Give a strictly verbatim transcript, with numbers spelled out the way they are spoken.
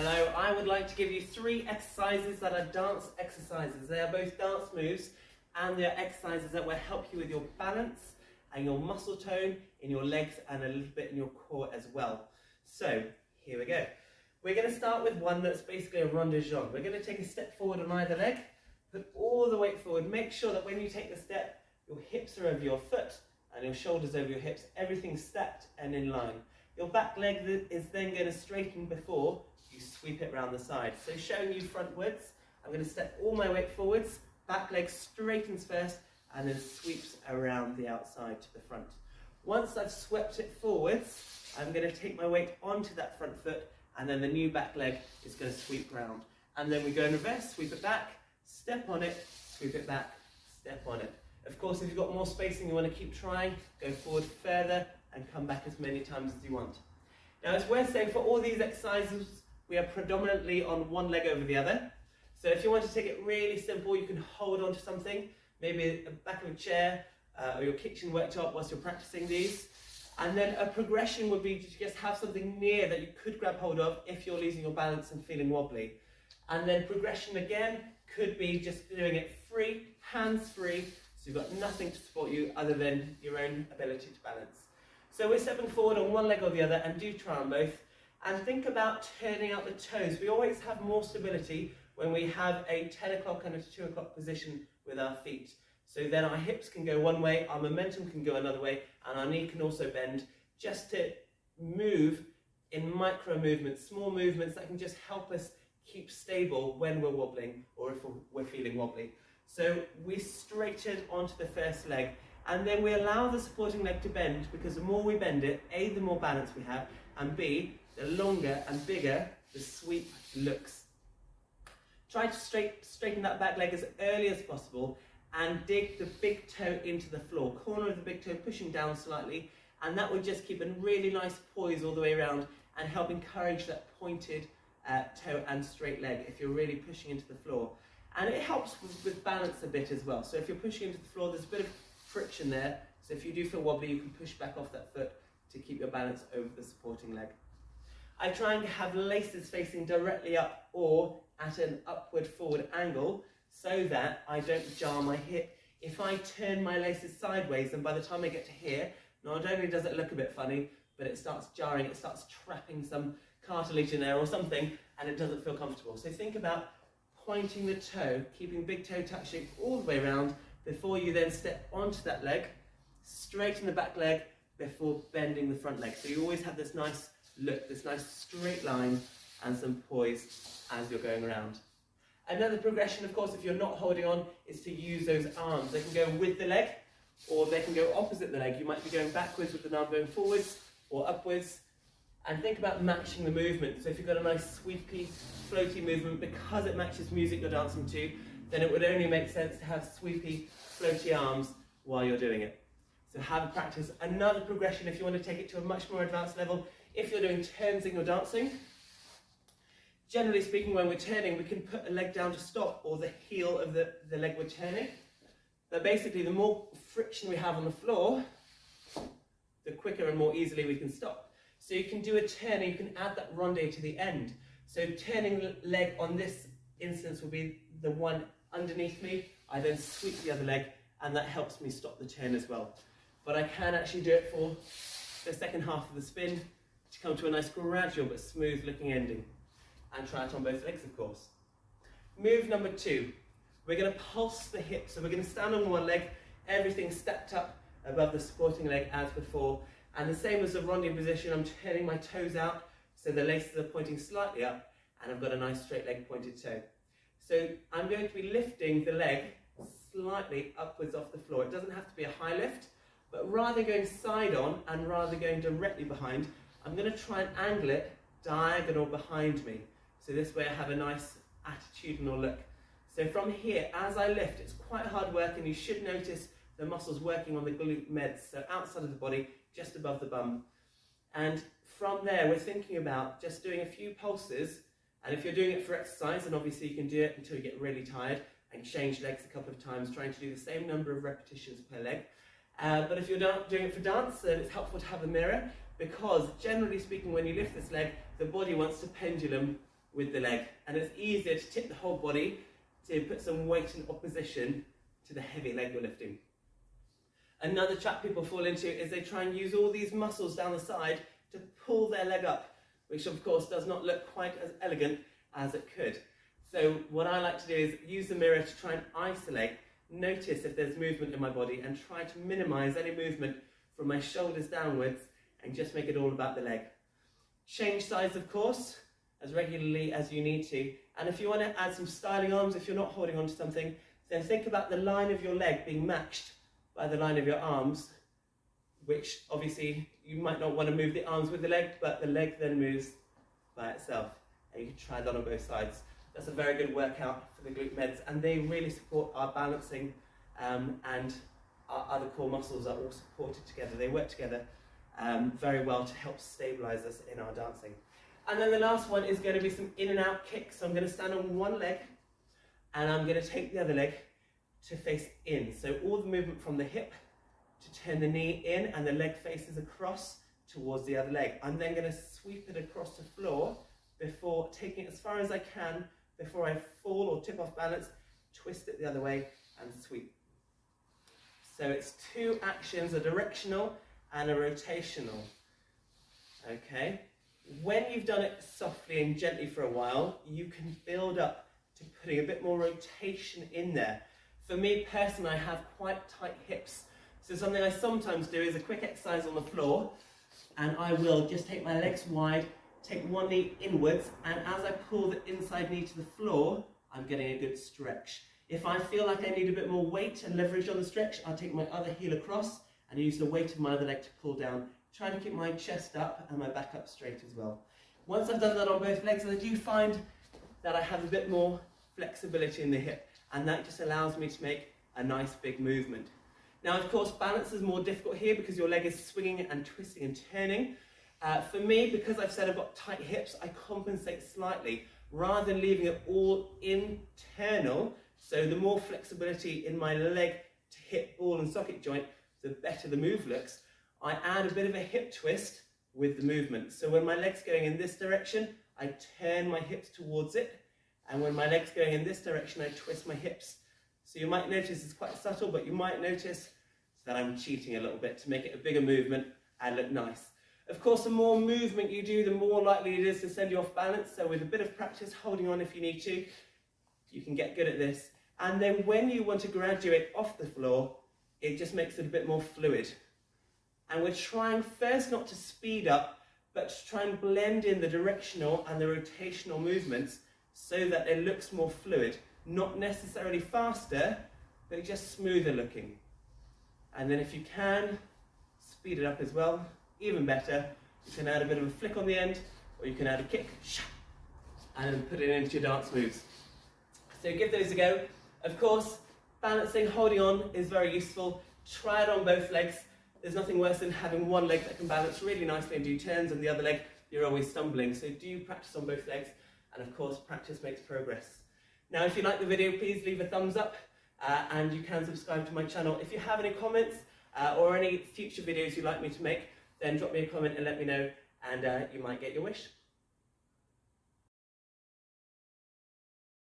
Hello, I would like to give you three exercises that are dance exercises. They are both dance moves and they are exercises that will help you with your balance and your muscle tone in your legs and a little bit in your core as well. So here we go. We're going to start with one that's basically a rond de jambe. We're going to take a step forward on either leg, put all the weight forward. Make sure that when you take the step, your hips are over your foot and your shoulders over your hips. Everything's stacked and in line. Your back leg is then going to straighten before you sweep it round the side. So showing you frontwards, I'm going to step all my weight forwards, back leg straightens first and then sweeps around the outside to the front. Once I've swept it forwards, I'm going to take my weight onto that front foot and then the new back leg is going to sweep round. And then we go in reverse, sweep it back, step on it, sweep it back, step on it. Of course, if you've got more spacing you want to keep trying, go forward further and come back as many times as you want. Now it's worth saying for all these exercises, we are predominantly on one leg over the other. So if you want to take it really simple, you can hold on to something, maybe the back of a chair uh, or your kitchen worktop whilst you're practicing these. And then a progression would be to just have something near that you could grab hold of if you're losing your balance and feeling wobbly. And then progression again could be just doing it free, hands free, so you've got nothing to support you other than your own ability to balance. So we're stepping forward on one leg or the other and do try on both. And think about turning out the toes. We always have more stability when we have a ten o'clock and a two o'clock position with our feet. So then our hips can go one way, our momentum can go another way, and our knee can also bend just to move in micro movements, small movements that can just help us keep stable when we're wobbling or if we're feeling wobbly. So we straighten onto the first leg and then we allow the supporting leg to bend, because the more we bend it, A, the more balance we have, and B, the longer and bigger the sweep looks. Try to straight, straighten that back leg as early as possible and dig the big toe into the floor, corner of the big toe pushing down slightly, and that will just keep a really nice poise all the way around and help encourage that pointed uh, toe and straight leg if you're really pushing into the floor. And it helps with, with balance a bit as well. So if you're pushing into the floor, there's a bit of friction there, so if you do feel wobbly, you can push back off that foot to keep your balance over the supporting leg. I try and have laces facing directly up or at an upward forward angle so that I don't jar my hip. If I turn my laces sideways, then by the time I get to here, not only does it look a bit funny, but it starts jarring, it starts trapping some cartilage in there or something, and it doesn't feel comfortable. So think about pointing the toe, keeping big toe touching all the way around before you then step onto that leg, straighten the back leg before bending the front leg. So you always have this nice look, this nice straight line and some poise as you're going around. Another progression, of course, if you're not holding on, is to use those arms. They can go with the leg or they can go opposite the leg. You might be going backwards with an arm going forwards or upwards. And think about matching the movement. So if you've got a nice sweepy, floaty movement, because it matches music you're dancing to, then it would only make sense to have sweepy, floaty arms while you're doing it. So have a practice. Another progression, if you want to take it to a much more advanced level, if you're doing turning or dancing, generally speaking, when we're turning, we can put a leg down to stop or the heel of the, the leg we're turning. But basically, the more friction we have on the floor, the quicker and more easily we can stop. So you can do a turn and you can add that rondé to the end. So turning leg on this instance will be the one underneath me. I then sweep the other leg and that helps me stop the turn as well. But I can actually do it for the second half of the spin to come to a nice gradual but smooth looking ending. And try it on both legs, of course. Move number two, we're going to pulse the hips. So we're going to stand on one leg, everything stacked up above the supporting leg as before. And the same as the rondé position, I'm turning my toes out so the laces are pointing slightly up and I've got a nice straight leg pointed toe. So I'm going to be lifting the leg slightly upwards off the floor. It doesn't have to be a high lift, but rather going side on and rather going directly behind, I'm going to try and angle it diagonal behind me. So this way I have a nice attitudinal look. So from here, as I lift, it's quite hard work and you should notice the muscles working on the glute meds, so outside of the body, just above the bum. And from there, we're thinking about just doing a few pulses. And if you're doing it for exercise, then obviously you can do it until you get really tired and change legs a couple of times, trying to do the same number of repetitions per leg. Uh, but if you're doing it for dance, then it's helpful to have a mirror, because generally speaking, when you lift this leg, the body wants to pendulum with the leg, and it's easier to tip the whole body to put some weight in opposition to the heavy leg you're lifting. Another trap people fall into is they try and use all these muscles down the side to pull their leg up, which of course does not look quite as elegant as it could. So what I like to do is use the mirror to try and isolate, notice if there's movement in my body, and try to minimize any movement from my shoulders downwards and just make it all about the leg. Change sides, of course, as regularly as you need to. And if you want to add some styling arms, if you're not holding on to something, then think about the line of your leg being matched by the line of your arms, which obviously you might not want to move the arms with the leg, but the leg then moves by itself. And you can try that on both sides. That's a very good workout for the glute meds, and they really support our balancing, um, and our other core muscles are all supported together. They work together um, very well to help stabilize us in our dancing. And then the last one is going to be some in and out kicks. So I'm going to stand on one leg and I'm going to take the other leg to face in. So all the movement from the hip to turn the knee in, and the leg faces across towards the other leg. I'm then going to sweep it across the floor before taking it as far as I can before I fall or tip off balance, twist it the other way and sweep. So it's two actions, a directional and a rotational. Okay. When you've done it softly and gently for a while, you can build up to putting a bit more rotation in there. For me personally, I have quite tight hips. So something I sometimes do is a quick exercise on the floor, and I will just take my legs wide, take one knee inwards, and as I pull the inside knee to the floor, I'm getting a good stretch. If I feel like I need a bit more weight and leverage on the stretch, I'll take my other heel across and use the weight of my other leg to pull down, trying to keep my chest up and my back up straight as well. Once I've done that on both legs, I do find that I have a bit more flexibility in the hip, and that just allows me to make a nice big movement. Now, of course, balance is more difficult here because your leg is swinging and twisting and turning. Uh, for me, because I've said I've got tight hips, I compensate slightly rather than leaving it all internal. So the more flexibility in my leg to hip, ball and socket joint, the better the move looks. I add a bit of a hip twist with the movement. So when my leg's going in this direction, I turn my hips towards it. And when my leg's going in this direction, I twist my hips. So you might notice it's quite subtle, but you might notice that I'm cheating a little bit to make it a bigger movement and look nice. Of course, the more movement you do, the more likely it is to send you off balance. So with a bit of practice, holding on if you need to, you can get good at this. And then when you want to graduate off the floor, it just makes it a bit more fluid. And we're trying first not to speed up, but to try and blend in the directional and the rotational movements so that it looks more fluid. Not necessarily faster, but just smoother looking. And then if you can, speed it up as well. Even better, you can add a bit of a flick on the end, or you can add a kick, and then put it into your dance moves. So give those a go. Of course, balancing, holding on is very useful. Try it on both legs. There's nothing worse than having one leg that can balance really nicely and do turns, and the other leg, you're always stumbling. So do practice on both legs, and of course, practice makes progress. Now, if you like the video, please leave a thumbs up, uh, and you can subscribe to my channel. If you have any comments uh, or any future videos you'd like me to make, then drop me a comment and let me know, and uh, you might get your wish.